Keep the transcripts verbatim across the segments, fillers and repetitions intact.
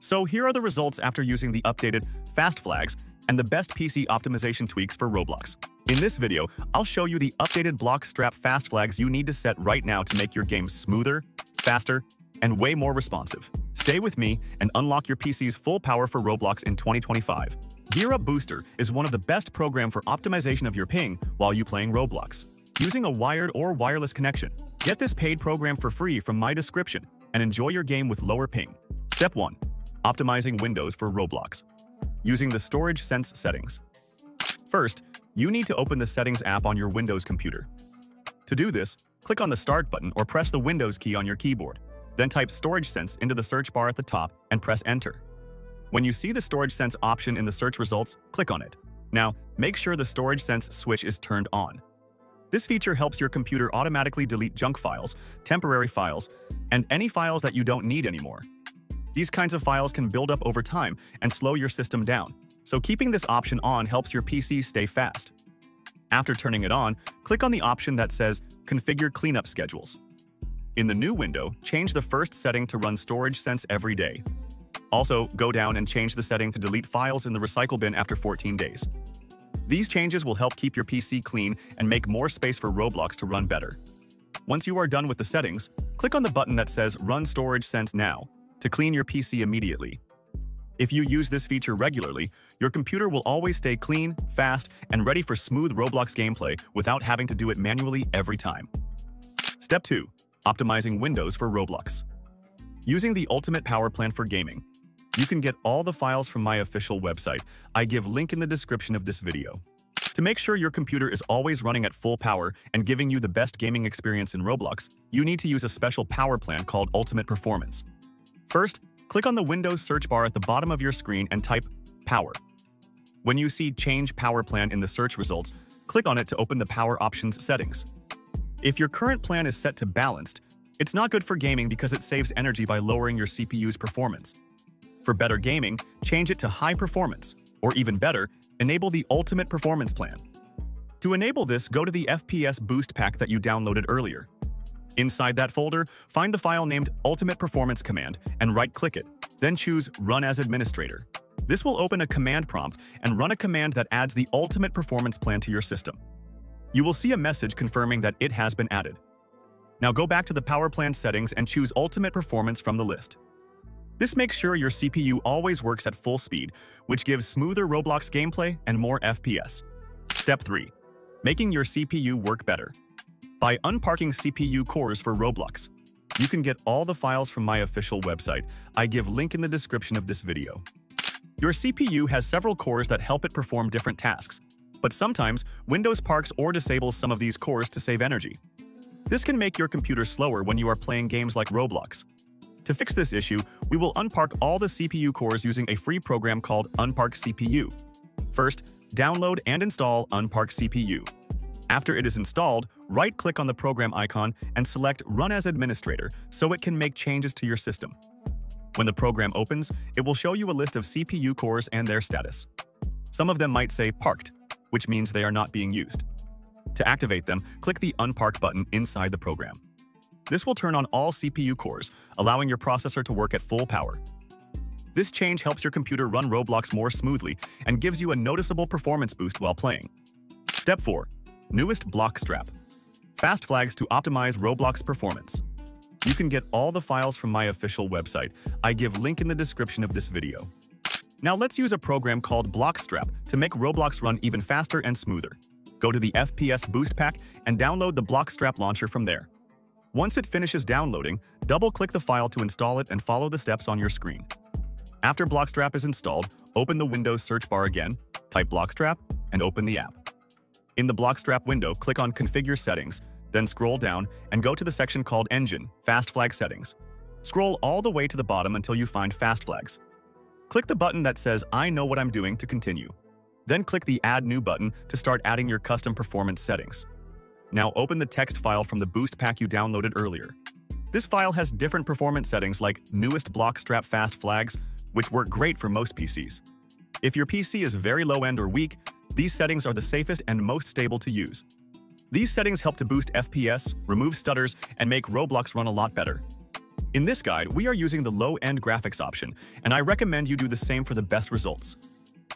So here are the results after using the updated Fast Flags and the best P C optimization tweaks for Roblox. In this video, I'll show you the updated Bloxstrap Fast Flags you need to set right now to make your game smoother, faster, and way more responsive. Stay with me and unlock your P C's full power for Roblox in twenty twenty-five. GearUp Booster is one of the best programs for optimization of your ping while you playing Roblox, using a wired or wireless connection. Get this paid program for free from my description and enjoy your game with lower ping. Step one. Optimizing Windows for Roblox. Using the Storage Sense settings. First, you need to open the Settings app on your Windows computer. To do this, click on the Start button or press the Windows key on your keyboard. Then type Storage Sense into the search bar at the top and press Enter. When you see the Storage Sense option in the search results, click on it. Now, make sure the Storage Sense switch is turned on. This feature helps your computer automatically delete junk files, temporary files, and any files that you don't need anymore. These kinds of files can build up over time and slow your system down, so keeping this option on helps your P C stay fast. After turning it on, click on the option that says Configure Cleanup Schedules. In the new window, change the first setting to run Storage Sense every day. Also, go down and change the setting to delete files in the recycle bin after fourteen days. These changes will help keep your P C clean and make more space for Roblox to run better. Once you are done with the settings, click on the button that says Run Storage Sense Now to clean your P C immediately. If you use this feature regularly, your computer will always stay clean, fast, and ready for smooth Roblox gameplay without having to do it manually every time. Step two. Optimizing Windows for Roblox. Using the Ultimate Power Plan for Gaming, you can get all the files from my official website. I give link in the description of this video. To make sure your computer is always running at full power and giving you the best gaming experience in Roblox, you need to use a special power plan called Ultimate Performance. First, click on the Windows search bar at the bottom of your screen and type Power. When you see Change Power Plan in the search results, click on it to open the Power Options settings. If your current plan is set to Balanced, it's not good for gaming because it saves energy by lowering your C P U's performance. For better gaming, change it to High Performance, or even better, enable the Ultimate Performance Plan. To enable this, go to the F P S Boost Pack that you downloaded earlier. Inside that folder, find the file named Ultimate Performance Command and right-click it, then choose Run as Administrator. This will open a command prompt and run a command that adds the Ultimate Performance Plan to your system. You will see a message confirming that it has been added. Now go back to the Power Plan settings and choose Ultimate Performance from the list. This makes sure your C P U always works at full speed, which gives smoother Roblox gameplay and more F P S. Step three. Making your C P U work better. By unparking C P U cores for Roblox, you can get all the files from my official website. I give link in the description of this video. Your C P U has several cores that help it perform different tasks, but sometimes Windows parks or disables some of these cores to save energy. This can make your computer slower when you are playing games like Roblox. To fix this issue, we will unpark all the C P U cores using a free program called Unpark C P U. First, download and install Unpark C P U. After it is installed, right-click on the program icon and select Run as Administrator so it can make changes to your system. When the program opens, it will show you a list of C P U cores and their status. Some of them might say parked, which means they are not being used. To activate them, click the Unpark button inside the program. This will turn on all C P U cores, allowing your processor to work at full power. This change helps your computer run Roblox more smoothly and gives you a noticeable performance boost while playing. Step four. Newest Bloxstrap. Fast Flags to optimize Roblox performance. You can get all the files from my official website. I give link in the description of this video. Now let's use a program called Bloxstrap to make Roblox run even faster and smoother. Go to the F P S Boost Pack and download the Bloxstrap launcher from there. Once it finishes downloading, double-click the file to install it and follow the steps on your screen. After Bloxstrap is installed, open the Windows search bar again, type Bloxstrap, and open the app. In the Bloxstrap window, click on Configure Settings, then scroll down and go to the section called Engine, Fast Flag Settings. Scroll all the way to the bottom until you find Fast Flags. Click the button that says I know what I'm doing to continue. Then click the Add New button to start adding your custom performance settings. Now open the text file from the boost pack you downloaded earlier. This file has different performance settings like newest Bloxstrap Fast Flags, which work great for most P Cs. If your P C is very low-end or weak, these settings are the safest and most stable to use. These settings help to boost F P S, remove stutters, and make Roblox run a lot better. In this guide, we are using the low-end graphics option, and I recommend you do the same for the best results.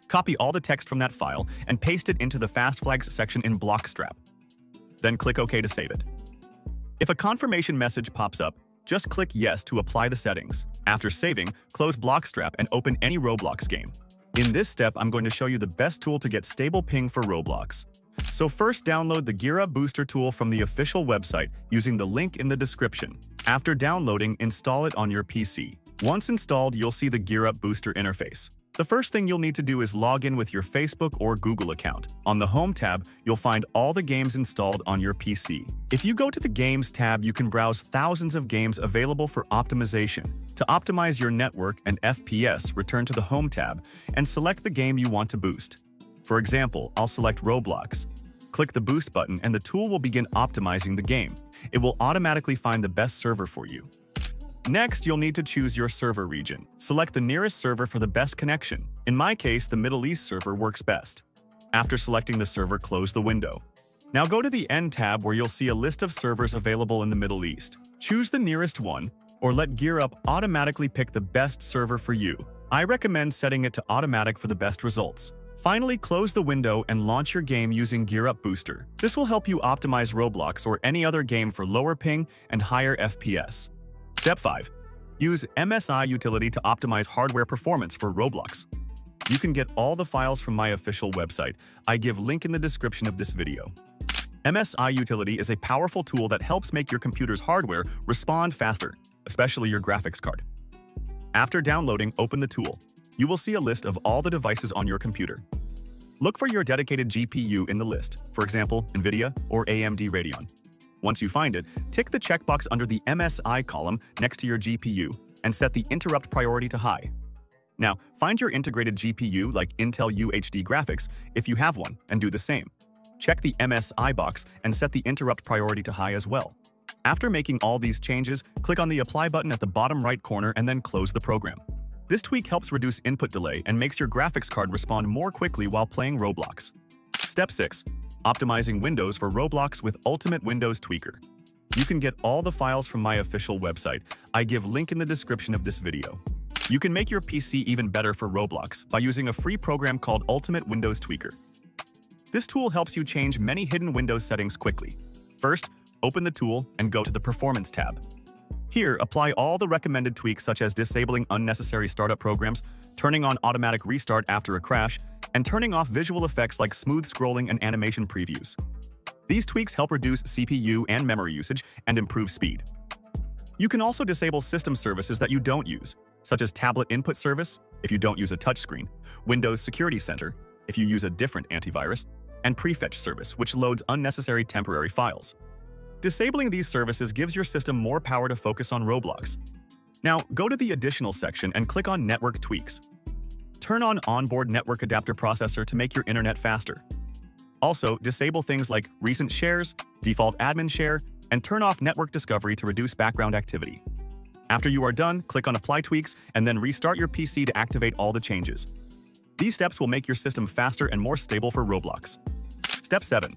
Copy all the text from that file and paste it into the Fast Flags section in Bloxstrap. Then click OK to save it. If a confirmation message pops up, just click Yes to apply the settings. After saving, close Bloxstrap and open any Roblox game. In this step, I'm going to show you the best tool to get stable ping for Roblox. So first, download the GearUp Booster tool from the official website using the link in the description. After downloading, install it on your P C. Once installed, you'll see the GearUp Booster interface. The first thing you'll need to do is log in with your Facebook or Google account. On the Home tab, you'll find all the games installed on your P C. If you go to the Games tab, you can browse thousands of games available for optimization. To optimize your network and F P S, return to the Home tab and select the game you want to boost. For example, I'll select Roblox. Click the Boost button and the tool will begin optimizing the game. It will automatically find the best server for you. Next, you'll need to choose your server region. Select the nearest server for the best connection. In my case, the Middle East server works best. After selecting the server, close the window. Now go to the End tab where you'll see a list of servers available in the Middle East. Choose the nearest one, or let GearUp automatically pick the best server for you. I recommend setting it to automatic for the best results. Finally, close the window and launch your game using GearUp Booster. This will help you optimize Roblox or any other game for lower ping and higher F P S. Step five. Use M S I Utility to optimize hardware performance for Roblox. You can get all the files from my official website. I give link in the description of this video. M S I Utility is a powerful tool that helps make your computer's hardware respond faster, especially your graphics card. After downloading, open the tool. You will see a list of all the devices on your computer. Look for your dedicated G P U in the list, for example, NVIDIA or A M D Radeon. Once you find it, tick the checkbox under the M S I column next to your G P U and set the interrupt priority to high. Now, find your integrated G P U like Intel U H D Graphics if you have one and do the same. Check the M S I box and set the interrupt priority to high as well. After making all these changes, click on the Apply button at the bottom right corner and then close the program. This tweak helps reduce input delay and makes your graphics card respond more quickly while playing Roblox. Step six. Optimizing Windows for Roblox with Ultimate Windows Tweaker. You can get all the files from my official website. I give link in the description of this video. You can make your P C even better for Roblox by using a free program called Ultimate Windows Tweaker. This tool helps you change many hidden Windows settings quickly. First, open the tool and go to the Performance tab. Here, apply all the recommended tweaks such as disabling unnecessary startup programs, turning on automatic restart after a crash, and turning off visual effects like smooth scrolling and animation previews. These tweaks help reduce C P U and memory usage and improve speed. You can also disable system services that you don't use, such as tablet input service if you don't use a touchscreen, Windows Security Center if you use a different antivirus, and prefetch service, which loads unnecessary temporary files. Disabling these services gives your system more power to focus on Roblox. Now, go to the Additional section and click on Network Tweaks. Turn on Onboard Network Adapter Processor to make your internet faster. Also, disable things like Recent Shares, Default Admin Share, and turn off Network Discovery to reduce background activity. After you are done, click on Apply Tweaks and then restart your P C to activate all the changes. These steps will make your system faster and more stable for Roblox. Step seven.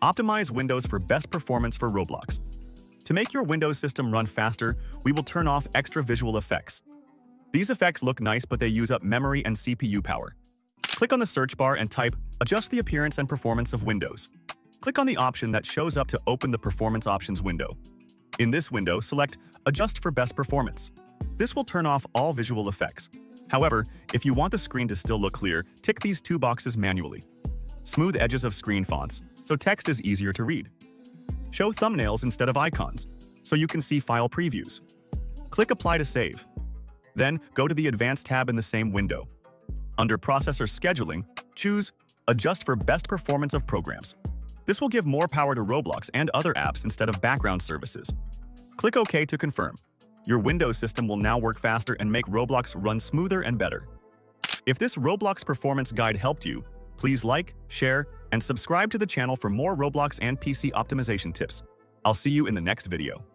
Optimize Windows for best performance for Roblox. To make your Windows system run faster, we will turn off extra visual effects. These effects look nice, but they use up memory and C P U power. Click on the search bar and type, Adjust the appearance and performance of Windows. Click on the option that shows up to open the Performance Options window. In this window, select Adjust for best performance. This will turn off all visual effects. However, if you want the screen to still look clear, tick these two boxes manually. Smooth edges of screen fonts, so text is easier to read. Show thumbnails instead of icons, so you can see file previews. Click Apply to save. Then, go to the Advanced tab in the same window. Under Processor Scheduling, choose Adjust for best performance of programs. This will give more power to Roblox and other apps instead of background services. Click OK to confirm. Your Windows system will now work faster and make Roblox run smoother and better. If this Roblox performance guide helped you, please like, share, and subscribe to the channel for more Roblox and P C optimization tips. I'll see you in the next video.